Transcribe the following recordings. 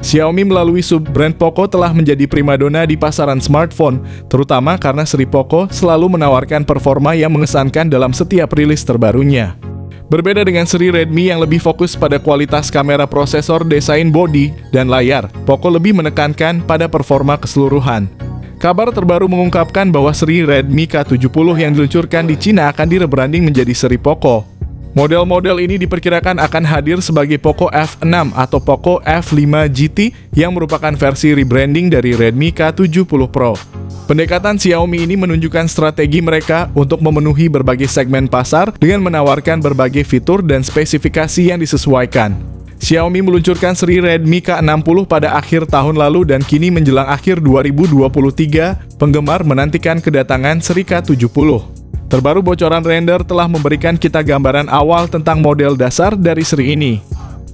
Xiaomi melalui sub-brand Poco telah menjadi primadona di pasaran smartphone, terutama karena seri Poco selalu menawarkan performa yang mengesankan dalam setiap rilis terbarunya. Berbeda dengan seri Redmi yang lebih fokus pada kualitas kamera, prosesor, desain bodi, dan layar, Poco lebih menekankan pada performa keseluruhan. Kabar terbaru mengungkapkan bahwa seri Redmi K70 yang diluncurkan di Cina akan direbranding menjadi seri Poco. Model-model ini diperkirakan akan hadir sebagai Poco F6 atau Poco F5 GT yang merupakan versi rebranding dari Redmi K70 Pro. Pendekatan Xiaomi ini menunjukkan strategi mereka untuk memenuhi berbagai segmen pasar dengan menawarkan berbagai fitur dan spesifikasi yang disesuaikan. Xiaomi meluncurkan seri Redmi K60 pada akhir tahun lalu dan kini menjelang akhir 2023, penggemar menantikan kedatangan seri K70. Terbaru bocoran render telah memberikan kita gambaran awal tentang model dasar dari seri ini.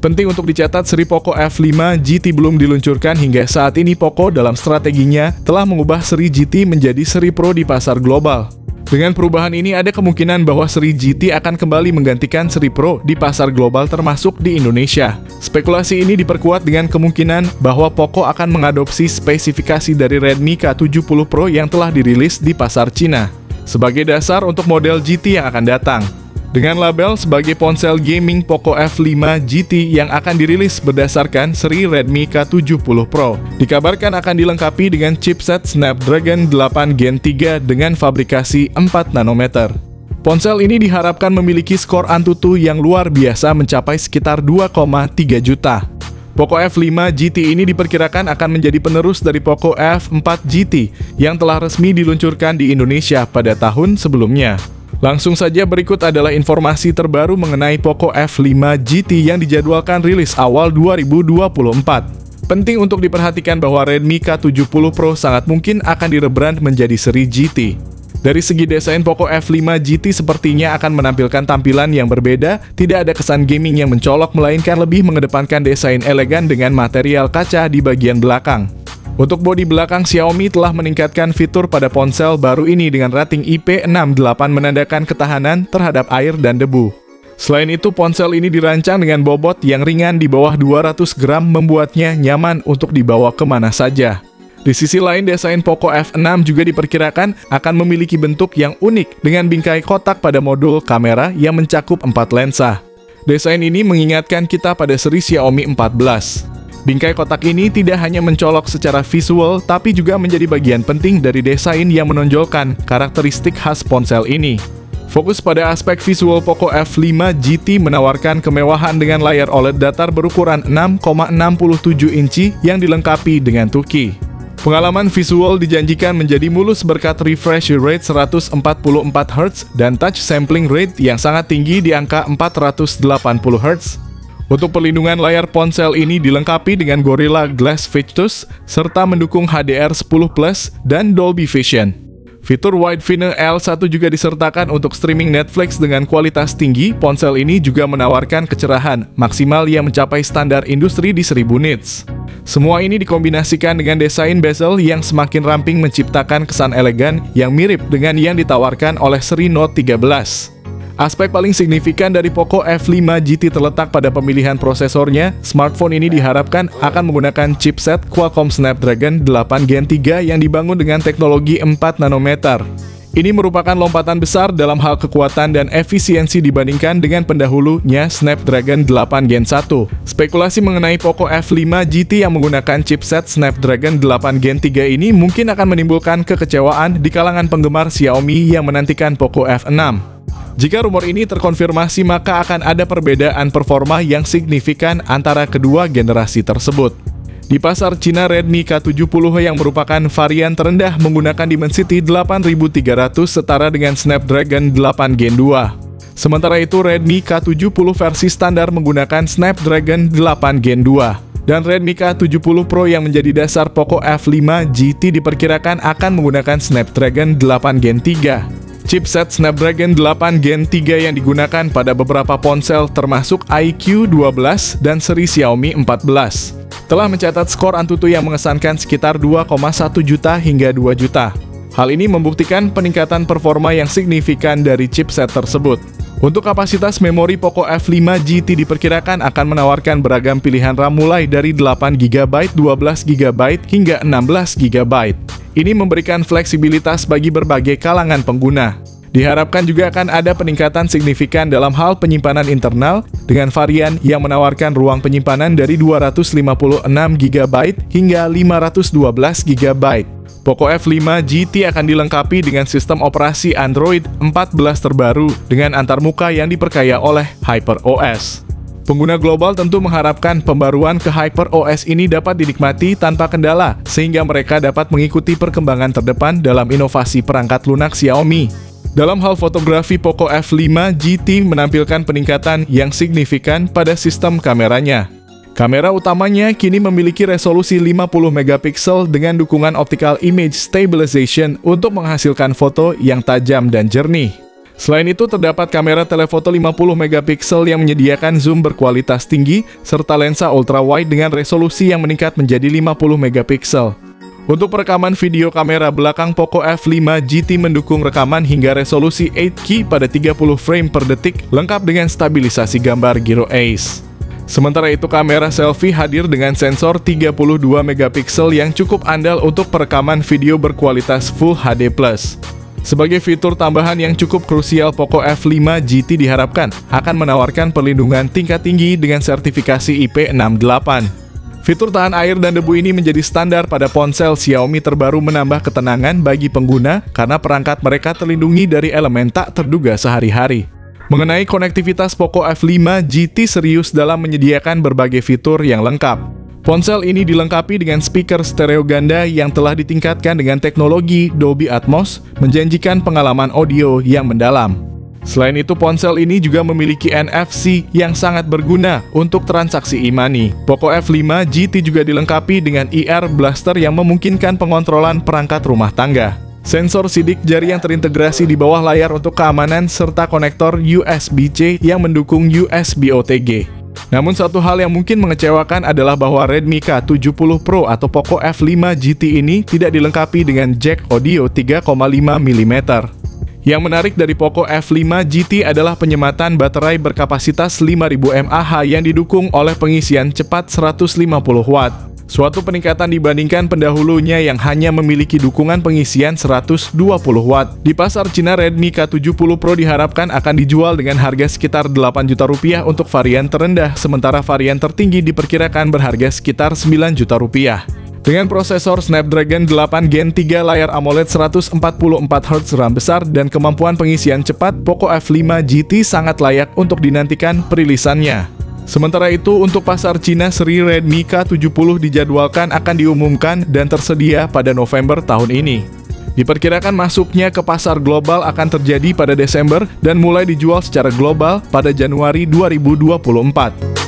Penting untuk dicatat, seri Poco F5 GT belum diluncurkan hingga saat ini. Poco dalam strateginya telah mengubah seri GT menjadi seri Pro di pasar global. Dengan perubahan ini, ada kemungkinan bahwa seri GT akan kembali menggantikan seri Pro di pasar global termasuk di Indonesia. Spekulasi ini diperkuat dengan kemungkinan bahwa Poco akan mengadopsi spesifikasi dari Redmi K70 Pro yang telah dirilis di pasar Cina sebagai dasar untuk model GT yang akan datang. Dengan label sebagai ponsel gaming, Poco F5 GT yang akan dirilis berdasarkan seri Redmi K70 Pro dikabarkan akan dilengkapi dengan chipset Snapdragon 8 Gen 3 dengan fabrikasi 4nm. Ponsel ini diharapkan memiliki skor Antutu yang luar biasa mencapai sekitar 2,3 juta. Poco F5 GT ini diperkirakan akan menjadi penerus dari Poco F4 GT yang telah resmi diluncurkan di Indonesia pada tahun sebelumnya. Langsung saja, berikut adalah informasi terbaru mengenai Poco F5 GT yang dijadwalkan rilis awal 2024. Penting untuk diperhatikan bahwa Redmi K70 Pro sangat mungkin akan direbrand menjadi seri GT. Dari segi desain, Poco F5 GT sepertinya akan menampilkan tampilan yang berbeda, tidak ada kesan gaming yang mencolok, melainkan lebih mengedepankan desain elegan dengan material kaca di bagian belakang. Untuk bodi belakang, Xiaomi telah meningkatkan fitur pada ponsel baru ini dengan rating IP68 menandakan ketahanan terhadap air dan debu. Selain itu, ponsel ini dirancang dengan bobot yang ringan di bawah 200 gram membuatnya nyaman untuk dibawa kemana saja. Di sisi lain, desain Poco F6 juga diperkirakan akan memiliki bentuk yang unik dengan bingkai kotak pada modul kamera yang mencakup 4 lensa. Desain ini mengingatkan kita pada seri Xiaomi 14. Bingkai kotak ini tidak hanya mencolok secara visual, tapi juga menjadi bagian penting dari desain yang menonjolkan karakteristik khas ponsel ini. Fokus pada aspek visual, Poco F5 GT menawarkan kemewahan dengan layar OLED datar berukuran 6,67 inci yang dilengkapi dengan tuki. Pengalaman visual dijanjikan menjadi mulus berkat refresh rate 144 Hz dan touch sampling rate yang sangat tinggi di angka 480 Hz. Untuk perlindungan layar, ponsel ini dilengkapi dengan Gorilla Glass Victus serta mendukung HDR10+ dan Dolby Vision. Fitur Widevine L1 juga disertakan untuk streaming Netflix dengan kualitas tinggi. Ponsel ini juga menawarkan kecerahan maksimal yang mencapai standar industri di 1000 nits. Semua ini dikombinasikan dengan desain bezel yang semakin ramping menciptakan kesan elegan yang mirip dengan yang ditawarkan oleh seri Note 13. Aspek paling signifikan dari Poco F5 GT terletak pada pemilihan prosesornya. Smartphone ini diharapkan akan menggunakan chipset Qualcomm Snapdragon 8 Gen 3 yang dibangun dengan teknologi 4nm. Ini merupakan lompatan besar dalam hal kekuatan dan efisiensi dibandingkan dengan pendahulunya Snapdragon 8 Gen 1. Spekulasi mengenai Poco F5 GT yang menggunakan chipset Snapdragon 8 Gen 3 ini mungkin akan menimbulkan kekecewaan di kalangan penggemar Xiaomi yang menantikan Poco F6. Jika rumor ini terkonfirmasi, maka akan ada perbedaan performa yang signifikan antara kedua generasi tersebut. Di pasar Cina, Redmi K70 yang merupakan varian terendah menggunakan Dimensity 8300 setara dengan Snapdragon 8 Gen 2. Sementara itu, Redmi K70 versi standar menggunakan Snapdragon 8 Gen 2. Dan Redmi K70 Pro yang menjadi dasar Poco F5 GT diperkirakan akan menggunakan Snapdragon 8 Gen 3. Chipset Snapdragon 8 Gen 3 yang digunakan pada beberapa ponsel termasuk iQ 12 dan seri Xiaomi 14 telah mencatat skor Antutu yang mengesankan sekitar 2,1 juta hingga 2 juta. Hal ini membuktikan peningkatan performa yang signifikan dari chipset tersebut. Untuk kapasitas memori Poco F5 GT diperkirakan akan menawarkan beragam pilihan RAM mulai dari 8 GB, 12 GB, hingga 16 GB. Ini memberikan fleksibilitas bagi berbagai kalangan pengguna. Diharapkan juga akan ada peningkatan signifikan dalam hal penyimpanan internal dengan varian yang menawarkan ruang penyimpanan dari 256 GB hingga 512 GB. Poco F5 GT akan dilengkapi dengan sistem operasi Android 14 terbaru dengan antarmuka yang diperkaya oleh HyperOS. Pengguna global tentu mengharapkan pembaruan ke HyperOS ini dapat dinikmati tanpa kendala sehingga mereka dapat mengikuti perkembangan terdepan dalam inovasi perangkat lunak Xiaomi. Dalam hal fotografi, Poco F5 GT menampilkan peningkatan yang signifikan pada sistem kameranya. Kamera utamanya kini memiliki resolusi 50 MP dengan dukungan optical image stabilization untuk menghasilkan foto yang tajam dan jernih. Selain itu, terdapat kamera telefoto 50 MP yang menyediakan zoom berkualitas tinggi serta lensa ultrawide dengan resolusi yang meningkat menjadi 50 MP. Untuk perekaman video, kamera belakang Poco F5 GT mendukung rekaman hingga resolusi 8K pada 30 frame per detik, lengkap dengan stabilisasi gambar Gyro ACE. Sementara itu, kamera selfie hadir dengan sensor 32 MP yang cukup andal untuk perekaman video berkualitas Full HD+. Sebagai fitur tambahan yang cukup krusial, Poco F5 GT diharapkan akan menawarkan perlindungan tingkat tinggi dengan sertifikasi IP68. Fitur tahan air dan debu ini menjadi standar pada ponsel Xiaomi terbaru, menambah ketenangan bagi pengguna karena perangkat mereka terlindungi dari elemen tak terduga sehari-hari. Mengenai konektivitas, Poco F5 GT serius dalam menyediakan berbagai fitur yang lengkap. Ponsel ini dilengkapi dengan speaker stereo ganda yang telah ditingkatkan dengan teknologi Dolby Atmos, menjanjikan pengalaman audio yang mendalam. Selain itu, ponsel ini juga memiliki NFC yang sangat berguna untuk transaksi e-money. Poco F5 GT juga dilengkapi dengan IR Blaster yang memungkinkan pengontrolan perangkat rumah tangga. Sensor sidik jari yang terintegrasi di bawah layar untuk keamanan serta konektor USB-C yang mendukung USB OTG. Namun satu hal yang mungkin mengecewakan adalah bahwa Redmi K70 Pro atau Poco F5 GT ini tidak dilengkapi dengan jack audio 3,5 mm. Yang menarik dari Poco F5 GT adalah penyematan baterai berkapasitas 5000 mAh yang didukung oleh pengisian cepat 150 W. Suatu peningkatan dibandingkan pendahulunya yang hanya memiliki dukungan pengisian 120 W. Di pasar Cina, Redmi K70 Pro diharapkan akan dijual dengan harga sekitar Rp8 juta untuk varian terendah, sementara varian tertinggi diperkirakan berharga sekitar Rp9 juta. Dengan prosesor Snapdragon 8 Gen 3, layar AMOLED 144 Hz, RAM besar, dan kemampuan pengisian cepat, Poco F5 GT sangat layak untuk dinantikan perilisannya. Sementara itu, untuk pasar Cina, seri Redmi K70 dijadwalkan akan diumumkan dan tersedia pada November tahun ini. Diperkirakan masuknya ke pasar global akan terjadi pada Desember dan mulai dijual secara global pada Januari 2024.